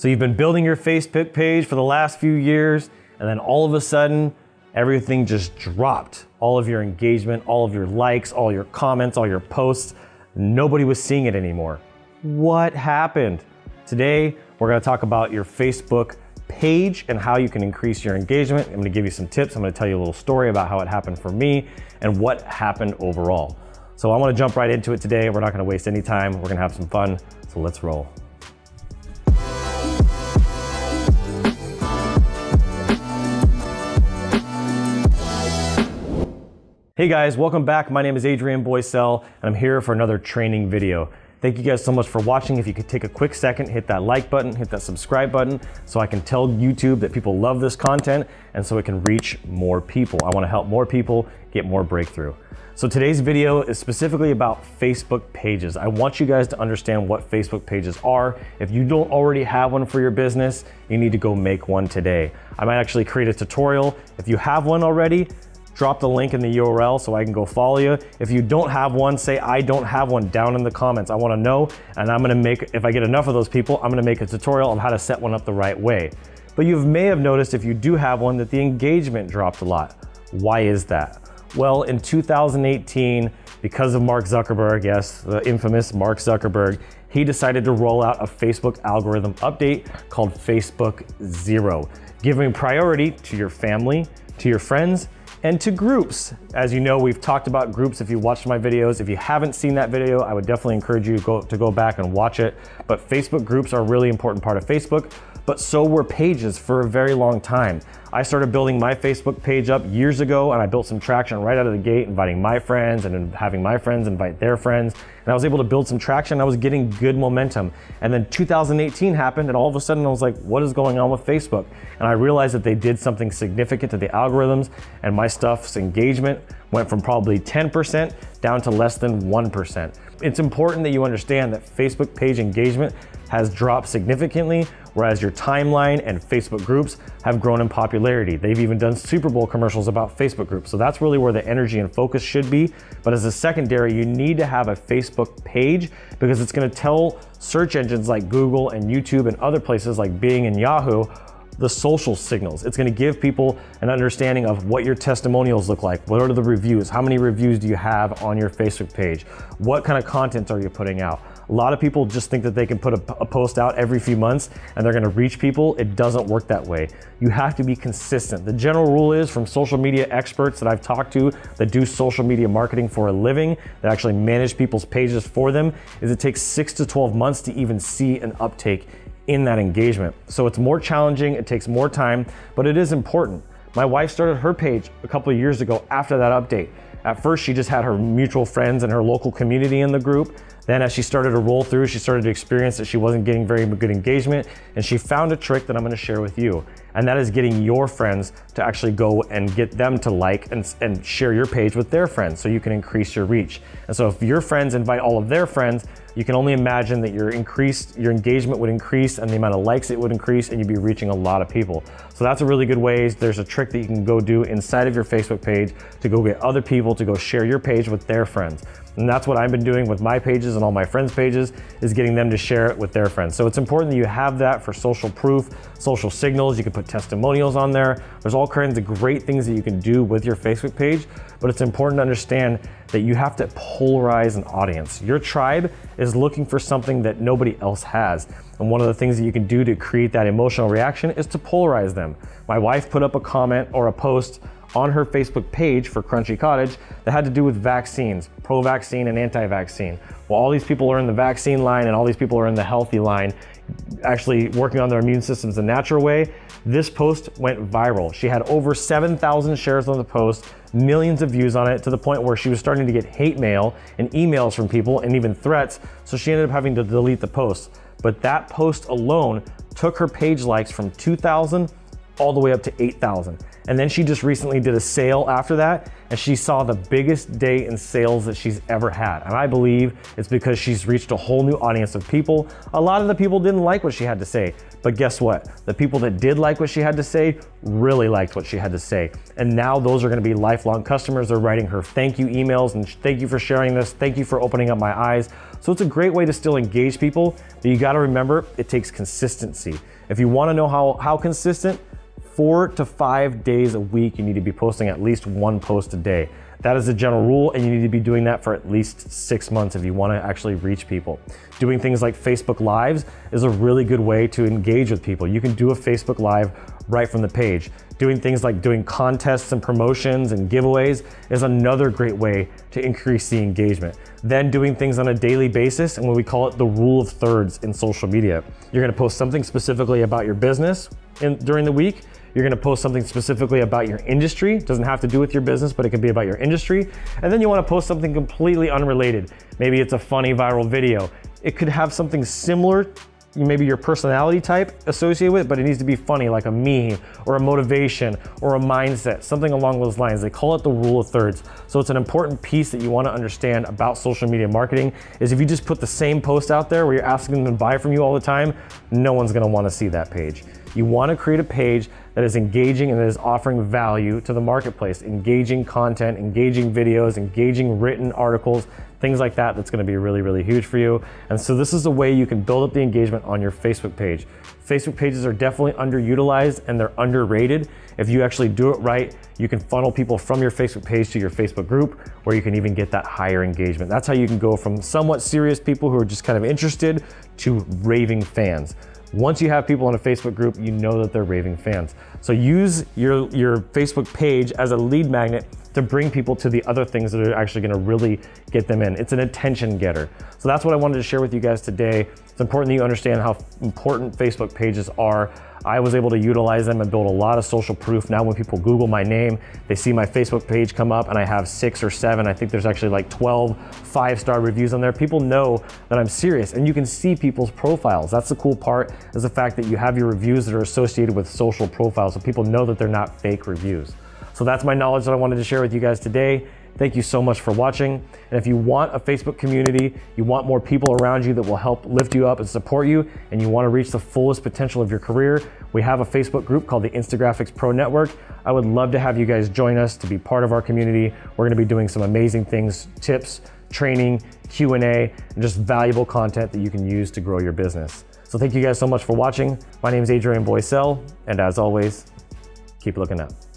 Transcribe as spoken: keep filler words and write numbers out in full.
So you've been building your Facebook page for the last few years, and then all of a sudden, everything just dropped. All of your engagement, all of your likes, all your comments, all your posts, nobody was seeing it anymore. What happened? Today, we're gonna talk about your Facebook page and how you can increase your engagement. I'm gonna give you some tips. I'm gonna tell you a little story about how it happened for me and what happened overall. So I wanna jump right into it today. We're not gonna waste any time. We're gonna have some fun, so let's roll. Hey guys, welcome back. My name is Adrian Boysel, and I'm here for another training video. Thank you guys so much for watching. If you could take a quick second, hit that like button, hit that subscribe button, so I can tell YouTube that people love this content and so it can reach more people. I wanna help more people get more breakthrough. So today's video is specifically about Facebook pages. I want you guys to understand what Facebook pages are. If you don't already have one for your business, you need to go make one today. I might actually create a tutorial. If you have one already, drop the link in the U R L so I can go follow you. If you don't have one, say I don't have one down in the comments. I wanna know, and I'm gonna make, if I get enough of those people, I'm gonna make a tutorial on how to set one up the right way. But you may have noticed if you do have one that the engagement dropped a lot. Why is that? Well, in two thousand eighteen, because of Mark Zuckerberg, yes, the infamous Mark Zuckerberg, he decided to roll out a Facebook algorithm update called Facebook Zero, giving priority to your family, to your friends, and to groups. As you know, we've talked about groups if you watched my videos. If you haven't seen that video, I would definitely encourage you to go, to go back and watch it. But Facebook groups are a really important part of Facebook, but so were pages for a very long time. I started building my Facebook page up years ago, and I built some traction right out of the gate, inviting my friends and having my friends invite their friends. And I was able to build some traction. I was getting good momentum. And then two thousand eighteen happened, and all of a sudden I was like, what is going on with Facebook? And I realized that they did something significant to the algorithms, and my stuff's engagement went from probably ten percent down to less than one percent. It's important that you understand that Facebook page engagement has dropped significantly, whereas your timeline and Facebook groups have grown in popularity. They've even done Super Bowl commercials about Facebook groups. So that's really where the energy and focus should be. But as a secondary, you need to have a Facebook page because it's gonna tell search engines like Google and YouTube and other places like Bing and Yahoo the social signals. It's gonna give people an understanding of what your testimonials look like. What are the reviews? How many reviews do you have on your Facebook page? What kind of content are you putting out? A lot of people just think that they can put a, a post out every few months and they're gonna reach people. It doesn't work that way. You have to be consistent. The general rule is from social media experts that I've talked to that do social media marketing for a living, that actually manage people's pages for them, is it takes six to twelve months to even see an uptake in that engagement. So it's more challenging, it takes more time, but it is important. My wife started her page a couple of years ago after that update. At first, she just had her mutual friends and her local community in the group. Then as she started to roll through, she started to experience that she wasn't getting very good engagement, and she found a trick that I'm gonna share with you. And that is getting your friends to actually go and get them to like and, and share your page with their friends so you can increase your reach. And so if your friends invite all of their friends, you can only imagine that your increased, your engagement would increase and the amount of likes it would increase, and you'd be reaching a lot of people. So that's a really good way. There's a trick that you can go do inside of your Facebook page to go get other people to go share your page with their friends. And that's what I've been doing with my pages and all my friends' pages, is getting them to share it with their friends. So it's important that you have that for social proof, social signals. You can put testimonials on there. There's all kinds of great things that you can do with your Facebook page, but it's important to understand that you have to polarize an audience. Your tribe is looking for something that nobody else has. And one of the things that you can do to create that emotional reaction is to polarize them. My wife put up a comment or a post on her Facebook page for Crunchy Cottage that had to do with vaccines, pro-vaccine and anti-vaccine. While all these people are in the vaccine line and all these people are in the healthy line, actually working on their immune systems the natural way, this post went viral. She had over seven thousand shares on the post, millions of views on it, to the point where she was starting to get hate mail and emails from people and even threats, so she ended up having to delete the post. But that post alone took her page likes from two thousand all the way up to eight thousand. And then she just recently did a sale after that, and she saw the biggest day in sales that she's ever had. And I believe it's because she's reached a whole new audience of people. A lot of the people didn't like what she had to say, but guess what? The people that did like what she had to say really liked what she had to say. And now those are gonna be lifelong customers. They're writing her thank you emails and thank you for sharing this. Thank you for opening up my eyes. So it's a great way to still engage people, but you gotta remember it takes consistency. If you wanna know how, how consistent, four to five days a week, you need to be posting at least one post a day. That is the general rule, and you need to be doing that for at least six months if you want to actually reach people. Doing things like Facebook Lives is a really good way to engage with people. You can do a Facebook Live right from the page. Doing things like doing contests and promotions and giveaways is another great way to increase the engagement. Then doing things on a daily basis, and what we call it the rule of thirds in social media. You're going to post something specifically about your business in, during the week. You're gonna post something specifically about your industry. It doesn't have to do with your business, but it can be about your industry. And then you wanna post something completely unrelated. Maybe it's a funny viral video. It could have something similar, maybe your personality type associated with it, but it needs to be funny, like a meme or a motivation or a mindset, something along those lines. They call it the rule of thirds. So it's an important piece that you wanna understand about social media marketing is if you just put the same post out there where you're asking them to buy from you all the time, no one's gonna wanna see that page. You wanna create a page that is engaging and that is offering value to the marketplace, engaging content, engaging videos, engaging written articles, things like that. That's gonna be really, really huge for you. And so this is a way you can build up the engagement on your Facebook page. Facebook pages are definitely underutilized and they're underrated. If you actually do it right, you can funnel people from your Facebook page to your Facebook group, where you can even get that higher engagement. That's how you can go from somewhat serious people who are just kind of interested to raving fans. Once you have people in a Facebook group, you know that they're raving fans. So use your, your Facebook page as a lead magnet to bring people to the other things that are actually gonna really get them in. It's an attention getter. So that's what I wanted to share with you guys today. It's important that you understand how important Facebook pages are. I was able to utilize them and build a lot of social proof. Now when people Google my name, they see my Facebook page come up, and I have six or seven, I think there's actually like twelve five-star reviews on there. People know that I'm serious, and you can see people's profiles. That's the cool part, is the fact that you have your reviews that are associated with social profiles, so people know that they're not fake reviews. So that's my knowledge that I wanted to share with you guys today. Thank you so much for watching. And if you want a Facebook community, you want more people around you that will help lift you up and support you, and you want to reach the fullest potential of your career, we have a Facebook group called the Instagraphics Pro Network. I would love to have you guys join us to be part of our community. We're going to be doing some amazing things, tips, training, Q and A, and just valuable content that you can use to grow your business. So thank you guys so much for watching. My name is Adrian Boysel, and as always, keep looking up.